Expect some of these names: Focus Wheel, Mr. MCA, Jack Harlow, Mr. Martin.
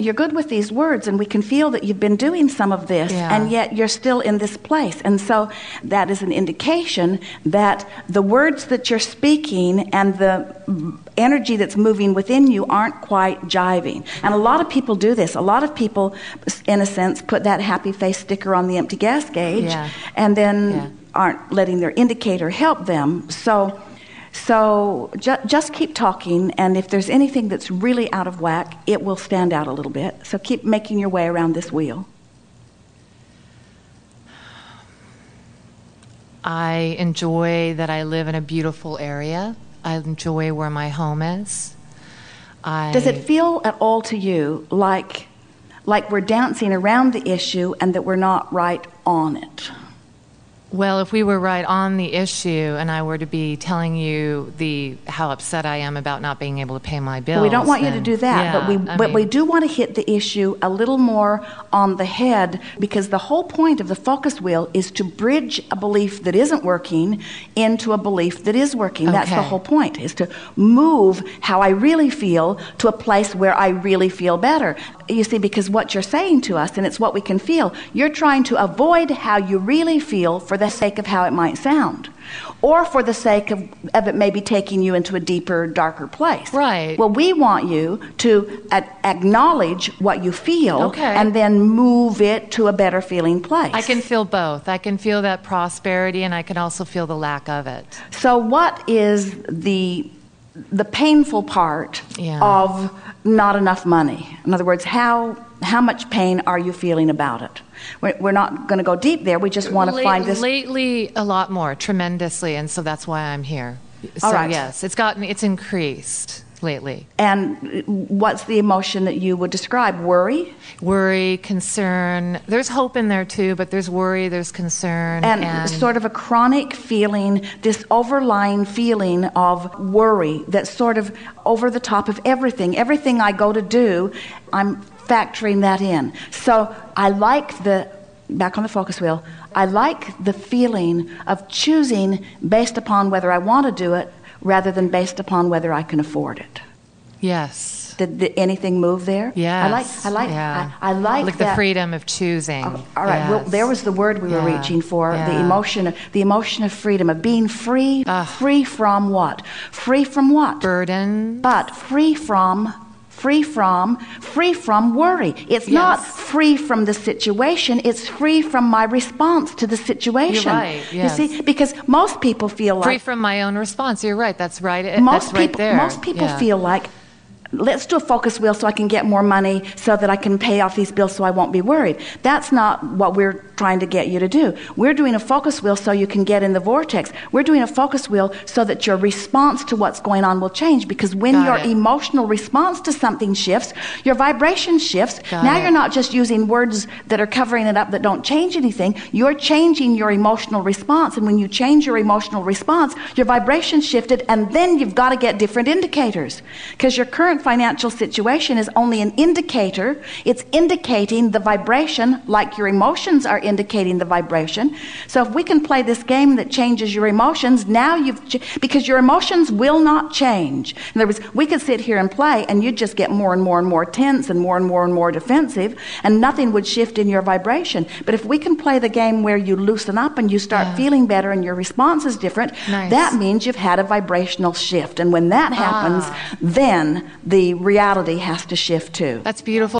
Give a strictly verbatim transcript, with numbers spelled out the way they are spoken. you're good with these words, and we can feel that you've been doing some of this, yeah. and yet you're still in this place. And so that is an indication that the words that you're speaking and the energy that's moving within you aren't quite jiving. And a lot of people do this. A lot of people, in a sense, put that happy face sticker on the empty gas gauge, yeah. and then yeah. aren't letting their indicator help them. So So ju- just keep talking, and if there's anything that's really out of whack, it will stand out a little bit. So keep making your way around this wheel. I enjoy that I live in a beautiful area. I enjoy where my home is. I... Does it feel at all to you like, like we're dancing around the issue and that we're not right on it? Well, if we were right on the issue and I were to be telling you the how upset I am about not being able to pay my bills. Well, we don't want then, you to do that, yeah, but we I but mean, we do want to hit the issue a little more on the head, because the whole point of the focus wheel is to bridge a belief that isn't working into a belief that is working. Okay. That's the whole point, is to move how I really feel to a place where I really feel better. You see, because what you're saying to us, and it's what we can feel, you're trying to avoid how you really feel for the sake of how it might sound, or for the sake of, of it maybe taking you into a deeper, darker place. Right. Well, we want you to uh, acknowledge what you feel, okay. and then move it to a better feeling place. I can feel both. I can feel that prosperity, and I can also feel the lack of it. So what is the the painful part yeah. of not enough money? In other words, how how much pain are you feeling about it? We're not going to go deep there. We just want to find this. Lately, a lot more, tremendously, and so that's why I'm here. So, all right. Yes, it's gotten, it's increased lately. And what's the emotion that you would describe? Worry? Worry, concern. There's hope in there too, but there's worry, there's concern. And, and sort of a chronic feeling, this overlying feeling of worry that's sort of over the top of everything. Everything I go to do, I'm factoring that in. So I like the, back on the focus wheel, I like the feeling of choosing based upon whether I want to do it rather than based upon whether I can afford it. Yes. Did, did anything move there? Yes. I like, I like, yeah. I, I like, like that. The freedom of choosing. Oh, all right. Yes. Well, there was the word we yeah. were reaching for, yeah. the emotion, of, the emotion of freedom, of being free, Ugh. free from what? Free from what? Burden. But free from Free from, free from worry. It's yes. not free from the situation. It's free from my response to the situation. You're right, yes. You see, because most people feel like... Free from my own response. You're right. That's right. Most that's people, right there. Most people yeah. feel like, let's do a focus wheel so I can get more money so that I can pay off these bills so I won't be worried. That's not what we're trying to get you to do. We're doing a focus wheel so you can get in the vortex. We're doing a focus wheel so that your response to what's going on will change, because when Got your it. emotional response to something shifts, your vibration shifts. Got now it. You're not just using words that are covering it up that don't change anything. You're changing your emotional response, and when you change your emotional response, your vibration shifted, and then you've got to get different indicators, because your current financial situation is only an indicator. It's indicating the vibration, like your emotions are indicating the vibration. So if we can play this game that changes your emotions, now you've ch- because your emotions will not change. In other words, we could sit here and play, and you'd just get more and more and more tense and more and more and more defensive, and nothing would shift in your vibration. But if we can play the game where you loosen up and you start yeah. feeling better and your response is different, nice. That means you've had a vibrational shift. And when that happens, ah. then the reality has to shift too. That's beautiful.